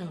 kill.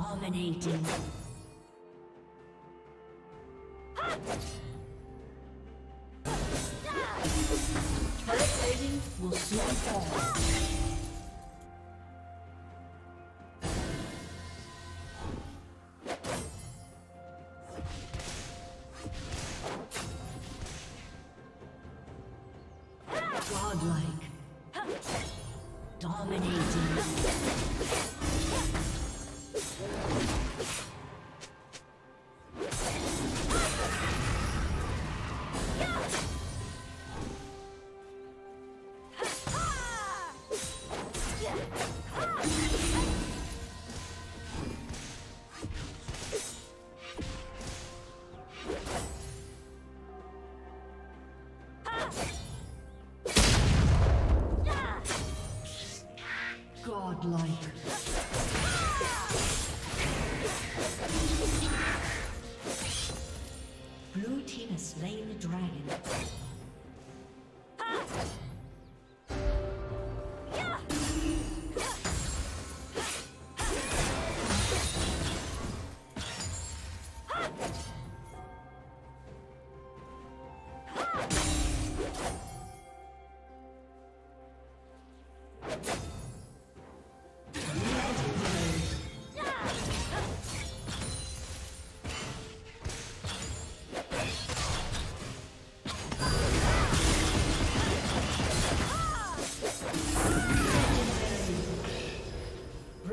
Dominating. Turret plating will soon fall. Blue team has slain the dragon.